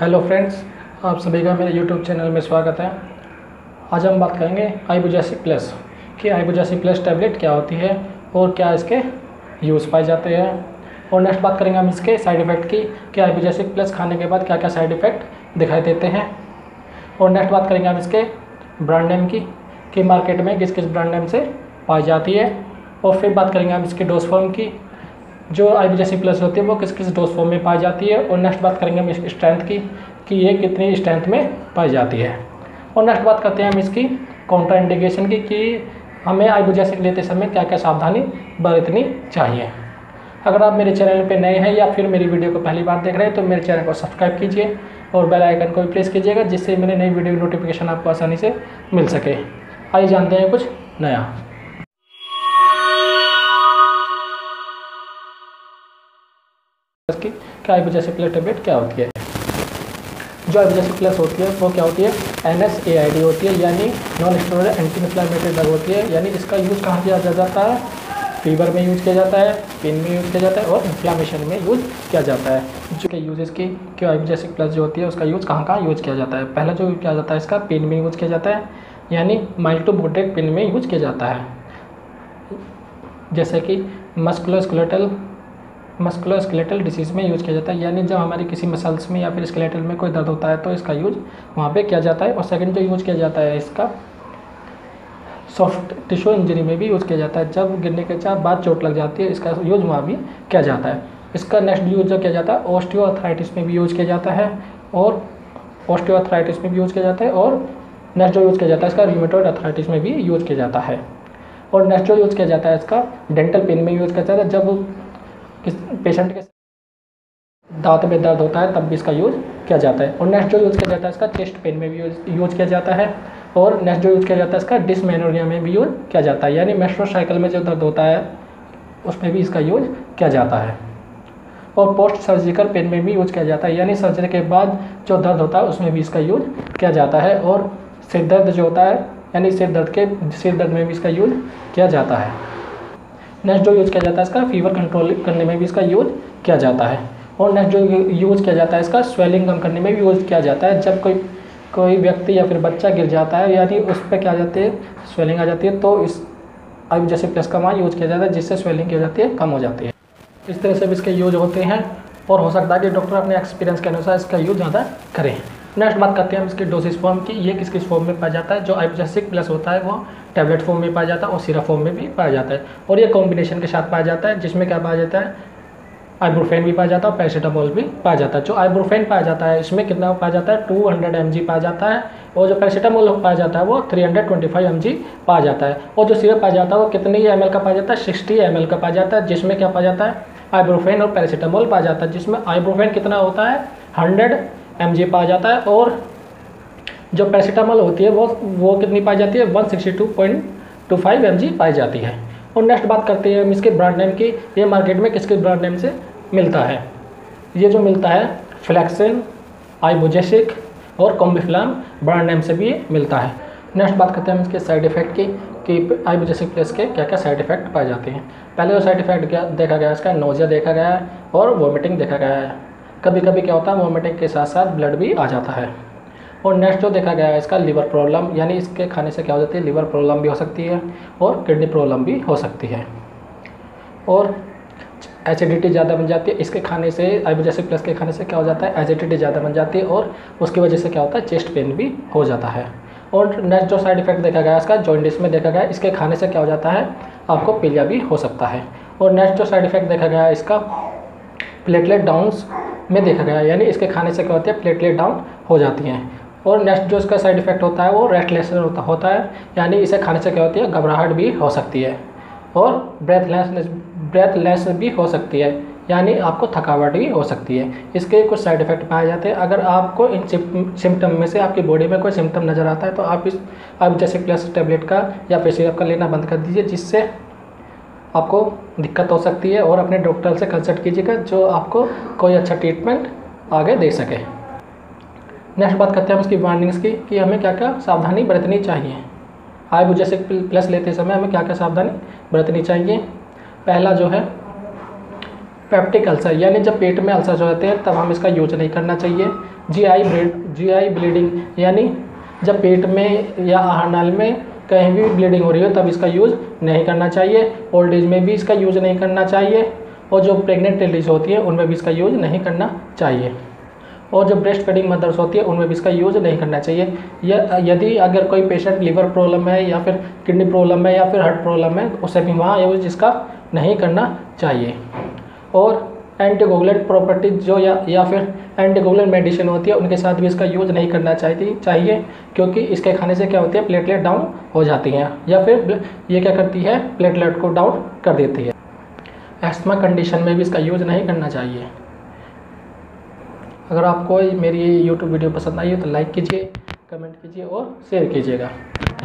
Hello friends, आप सभी का मेरे यूट्यूब चैनल में स्वागत है। आज हम बात करेंगे आइबुजेसिक प्लस कि आइबुजेसिक प्लस टैबलेट क्या होती है और क्या इसके यूज़ पाए जाते हैं, और नेक्स्ट बात करेंगे हम इसके साइड इफ़ेक्ट की कि आइबुजेसिक प्लस खाने के बाद क्या क्या साइड इफ़ेक्ट दिखाई देते हैं, और नेक्स्ट बात करेंगे हम इसके ब्रांड नेम की कि मार्केट में किस किस ब्रांड नेम से पाई जाती है, और फिर बात करेंगे हम इसकी डोज फॉर्म की जो आइबुजेसिक प्लस होती है वो किस किस डोज फॉर्म में पाई जाती है, और नेक्स्ट बात करेंगे हम इसकी स्ट्रेंथ की कि ये कितनी स्ट्रेंथ में पाई जाती है, और नेक्स्ट बात करते हैं हम इसकी कॉन्ट्रा इंडिकेशन की कि हमें आइबुजेसिक लेते समय क्या क्या सावधानी बरतनी चाहिए। अगर आप मेरे चैनल पे नए हैं या फिर मेरी वीडियो को पहली बार देख रहे हैं तो मेरे चैनल को सब्सक्राइब कीजिए और बेल आइकन को भी प्रेस कीजिएगा, जिससे मेरे नई वीडियो की नोटिफिकेशन आपको आसानी से मिल सके। आइए जानते हैं कुछ नया। क्या आइबुजेसिक प्लस टैबलेट क्या होती है? जो आइबुजेसिक प्लस होती है वो क्या होती है? NSAID होती है, यानी non steroidal anti inflammatory drug होती है। यानी इसका यूज़ कहाँ किया जाता है? फीवर में यूज़ किया जाता है, पेन में यूज़ किया जाता है और इन्फ्लामेशन में यूज़ किया जाता है। जो यूजेस की क्या आइबुजेसिक प्लस जो होती है उसका यूज़ कहाँ कहाँ यूज़ किया जाता है? पहला जो किया जाता है इसका पेन में यूज़ किया जाता है, यानी माइल्ड टू मोडरेट पेन में यूज़ किया जाता है, जैसे कि मस्कुलोस्केलेटल डिसीज़ में यूज़ किया जाता है, यानी जब हमारी किसी मसल्स में या फिर स्केलेटल में कोई दर्द होता है तो इसका यूज़ वहाँ पे किया जाता है। और सेकंड जो यूज़ किया जाता है इसका सॉफ्ट टिश्यू इंजरी में भी यूज़ किया जाता है, जब गिरने के बाद चोट लग जाती है इसका यूज़ वहाँ भी किया जाता है। इसका नेक्स्ट यूज़ जो किया जाता है ऑस्टियोआर्थराइटिस में भी यूज़ किया जाता है, और ऑस्टियोआर्थराइटिस में भी यूज़ किया जाता है, और नेक्स्ट जो यूज़ किया जाता है इसका रूमेटॉइड आर्थराइटिस में भी यूज़ किया जाता है, और नेक्स्ट जो यूज़ किया जाता है इसका डेंटल पेन में यूज़ किया जाता है। जब किस पेशेंट के दांत में दर्द होता है तब भी इसका यूज़ किया जाता है। और नेक्स्ट जो यूज़ किया जाता है इसका चेस्ट पेन में भी यूज़ किया जाता है, और नेक्स्ट जो यूज़ किया जाता है इसका डिसमेनोरिया में भी यूज़ किया जाता है, यानी मेस्ट्रो साइकिल में जो दर्द होता है उसमें भी इसका यूज़ किया जाता है। और पोस्ट सर्जिकल पेन में भी यूज़ किया जाता है, यानी सर्जरी के बाद जो दर्द होता है उसमें भी इसका यूज़ किया जाता है। और सिर दर्द जो होता है यानी सिर दर्द में भी इसका यूज़ किया जाता है। नेक्स्ट जो यूज़ किया जाता है इसका फीवर कंट्रोल करने में भी इसका यूज़ किया जाता है, और नेक्स्ट जो यूज़ किया जाता है इसका स्वेलिंग कम करने में भी यूज़ किया जाता है। जब कोई व्यक्ति या फिर बच्चा गिर जाता है यानी उस पर क्या आ जाती है, स्वेलिंग आ जाती है, तो इस आइबुजेसिक प्लस का वहाँ यूज़ किया जाता है, जिससे स्वेलिंग की जाती है कम हो जाती है। इस तरह से इसके यूज़ होते हैं, और हो सकता है कि डॉक्टर अपने एक्सपीरियंस के अनुसार इसका यूज़ ज़्यादा करें। नेक्स्ट बात करते हैं हम इसकी डोसेज फॉर्म की, ये किस किस फॉर्म में पाया जाता है। जो आइबुजेसिक प्लस होता है वो टैबलेट फॉर्म में पाया जाता है और सिरप फॉर्म में भी पाया जाता है, और ये कॉम्बिनेशन के साथ पाया जाता है, जिसमें क्या पाया जाता है, आइबुप्रोफेन भी पाया जाता है और पैरासीटामोल भी पाया जाता है। जो आइबुप्रोफेन पाया जाता है इसमें कितना पाया जाता है, 200 mg पाया जाता है, और जो पैरासीटामोल पाया जाता है वो 325 mg पाया जाता है। और जो सिरप पाया जाता है वो कितने ml का पाया जाता है, 60 ml का पाया जाता है, जिसमें क्या पाया जाता है, आइबुप्रोफेन और पैरासीटामोल पाया जाता है। जिसमें आइबुप्रोफेन कितना होता है, 100 mg पाया जाता है, और जो पैरासीटामोल होती है वो कितनी पाई जाती है, 162.25 mg पाई जाती है। और नेक्स्ट बात करते हैं हम इसके ब्रांड नेम की, ये मार्केट में किस किस ब्रांड नेम से मिलता है। ये जो मिलता है फ्लेक्सिन, आइबुजेसिक और कॉम्बिफ्लाम ब्रांड नेम से भी ये मिलता है। नेक्स्ट बात करते हैं हम इसके साइड इफ़ेक्ट की कि आइबुजेसिक प्लस के क्या क्या साइड इफ़ेक्ट पाए जाते हैं। पहले जो साइड इफ़ेक्ट देखा गया इसका नोज़िया देखा गया है और वॉमिटिंग देखा गया है, कभी कभी क्या होता है वॉमिटिंग के साथ साथ ब्लड भी आ जाता है। और नेक्स्ट जो देखा गया है इसका लीवर प्रॉब्लम, यानी इसके खाने से क्या हो जाती है, लीवर प्रॉब्लम भी हो सकती है और किडनी प्रॉब्लम भी हो सकती है, और एसिडिटी ज़्यादा बन जाती है इसके खाने से। आइबुजेसिक प्लस के खाने से क्या हो जाता है, एसिडिटी ज़्यादा बन जाती है और उसकी वजह से क्या होता है, चेस्ट पेन भी हो जाता है। और नेक्स्ट जो साइड इफेक्ट देखा गया इसका जॉइंटिस में देखा गया, इसके खाने से क्या हो जाता है, आपको पीलिया भी हो सकता है। और नेक्स्ट जो साइड इफेक्ट देखा गया इसका प्लेटलेट डाउन्स में देखा गया, यानी इसके खाने से क्या होती है, प्लेटलेट डाउन हो जाती हैं। और नेक्स्ट जो इसका साइड इफ़ेक्ट होता है वो रेस्टलेसनेस होता है, यानी इसे खाने से क्या होती है, घबराहट भी हो सकती है और ब्रेथलेस भी हो सकती है, यानी आपको थकावट भी हो सकती है। इसके कुछ साइड इफ़ेक्ट पाए जाते हैं। अगर आपको इन सिम्टम में से आपकी बॉडी में कोई सिम्टम नज़र आता है तो आप इस आइबुजेसिक प्लस टैबलेट का या फिर सिरप का लेना बंद कर दीजिए, जिससे आपको दिक्कत हो सकती है, और अपने डॉक्टर से कंसल्ट कीजिएगा जो आपको कोई अच्छा ट्रीटमेंट आगे दे सके। नेक्स्ट बात करते हैं हम इसकी वार्निंग्स की कि हमें क्या क्या सावधानी बरतनी चाहिए। आइबुजेसिक प्लस लेते समय हमें क्या क्या सावधानी बरतनी चाहिए। पहला जो है पेप्टिक अल्सर, यानी जब पेट में अल्सर हो जाते हैं तब हम इसका यूज नहीं करना चाहिए। जी आई ब्लीडिंग यानी जब पेट में या आहारनाल में कहीं भी ब्लीडिंग हो रही हो तब इसका यूज़ नहीं करना चाहिए। ओल्ड एज में भी इसका यूज़ नहीं करना चाहिए और जो प्रेग्नेंट लेडीज़ होती है उनमें भी इसका यूज़ नहीं करना चाहिए और जो ब्रेस्ट फीडिंग मदर्स होती है उनमें भी इसका यूज़ नहीं करना चाहिए। या यदि अगर कोई पेशेंट लीवर प्रॉब्लम है या फिर किडनी प्रॉब्लम है या फिर हार्ट प्रॉब्लम है उसे भी वहाँ यूज़ इसका नहीं करना चाहिए। और एंटीकोगुलेंट प्रॉपर्टीज जो या फिर एंटीकोगुलेंट मेडिसिन होती है उनके साथ भी इसका यूज़ नहीं करना चाहिए क्योंकि इसके खाने से क्या होती है प्लेटलेट डाउन हो जाती हैं या फिर ये क्या करती है प्लेटलेट को डाउन कर देती है। एस्थमा कंडीशन में भी इसका यूज़ नहीं करना चाहिए। अगर आपको मेरी ये YouTube वीडियो पसंद आई हो तो लाइक कीजिए, कमेंट कीजिए और शेयर कीजिएगा।